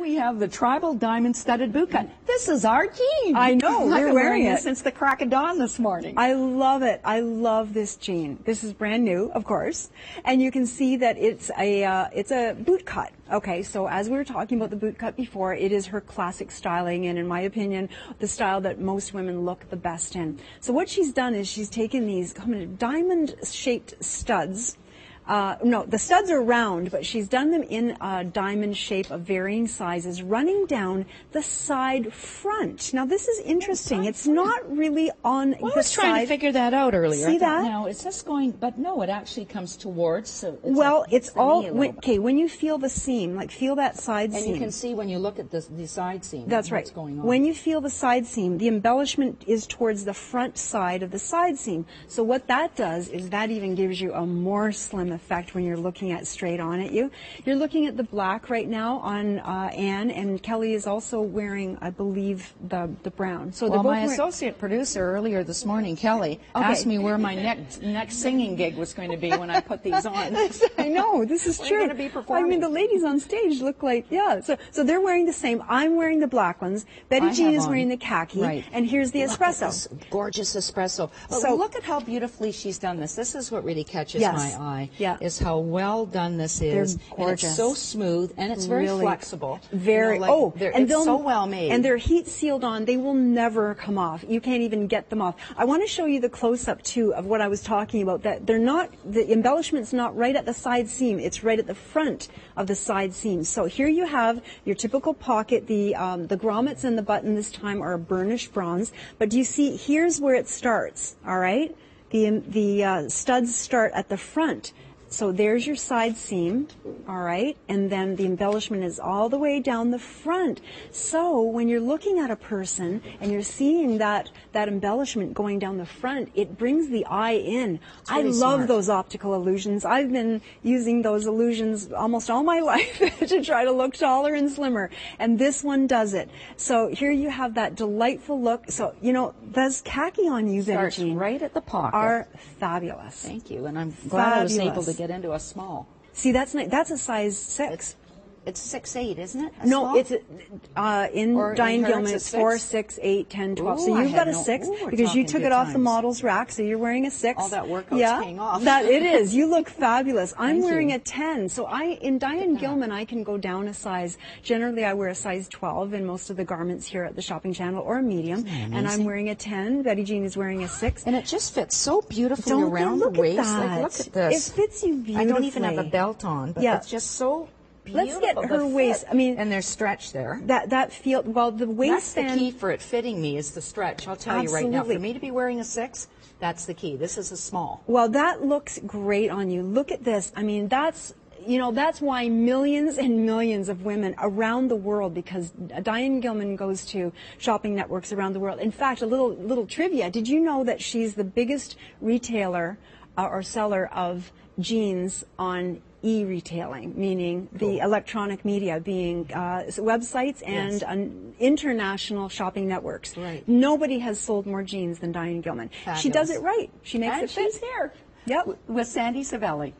we have the tribal diamond-studded bootcut. This is our jean. I know. We're wearing it since the crack of dawn this morning. I love it. I love this jean. This is brand new, of course, and you can see that it's a bootcut. Okay, so as we were talking about the bootcut before, it is her classic styling, and in my opinion, the style that most women look the best in. So what she's done is she's taken these diamond-shaped studs. No, the studs are round, but she's done them in a diamond shape of varying sizes, running down the side front. Now, this is interesting. It's not really on the side. I was trying to figure that out earlier. See that? No, it's just going, but no, it actually comes towards. So it's well, like, it's all, okay, when you feel the seam, like feel that side seam. And you can see when you look at the side seam. That's right. What's going on. When you feel the side seam, the embellishment is towards the front side of the side seam. So what that does is that even gives you a more slim effect when you're looking at straight on at you. You're looking at the black right now on Anne, and Kelly is also wearing, I believe, the brown. So well, my associate producer earlier this morning, Kelly, asked me where my next singing gig was going to be when I put these on. I know, this is true. We're going to be performing. I mean, the ladies on stage look like, yeah, so they're wearing the same. I'm wearing the black ones. Betty Jean is wearing the khaki, right. And here's the espresso. This gorgeous espresso. But so, look at how beautifully she's done this. This is what really catches my eye. Yeah. Is how well done this is. Gorgeous. It's so smooth, and it's very flexible. Very. You know, like and it's so well made. And they're heat sealed on. They will never come off. You can't even get them off. I want to show you the close up too of what I was talking about. That they're not, the embellishment's not right at the side seam. It's right at the front of the side seam. So here you have your typical pocket. The grommets and the button this time are a burnished bronze. But do you see? Here's where it starts. All right. The studs start at the front. So there's your side seam, all right, and then the embellishment is all the way down the front. So when you're looking at a person and you're seeing that embellishment going down the front, it brings the eye in. I love those optical illusions. I've been using those illusions almost all my life to try to look taller and slimmer, and this one does it. So here you have that delightful look. So, you know, those khaki on you, Betty Jean, right at the pocket, are fabulous. Thank you, and I'm glad I was able to get into a small. See, that's nice. That's a size 6. It's 6'8", isn't it? A small? It's in Diane Gilman, it's 4, 6, 8, 10, 12. Ooh, so you've got a 6 because you took it off the model's rack, so you're wearing a 6. All that workout's paying off. That it is. You look fabulous. I'm wearing a 10. So in Diane Gilman, I can go down a size. Generally, I wear a size 12 in most of the garments here at the Shopping Channel, or a medium, and I'm wearing a 10. Betty Jean is wearing a 6. And it just fits so beautifully around the waist. Like, look at this. It fits you beautifully. I don't even have a belt on, but it's just so beautiful. Let's get her waist. I mean, and there's stretch there. That feel. Well, the waistband. That's the key for it fitting me is the stretch. I'll tell you right now. For me to be wearing a 6, that's the key. This is a small. Well, that looks great on you. Look at this. I mean, that's. You know, that's why millions and millions of women around the world, because Diane Gilman goes to shopping networks around the world. In fact, a little trivia. Did you know that she's the biggest retailer or seller of jeans on e-retailing, meaning the electronic media, being websites and international shopping networks. Right. Nobody has sold more jeans than Diane Gilman. Fabulous. She does it right. She makes it fit. She's here. Yep. With Sandy Savelli.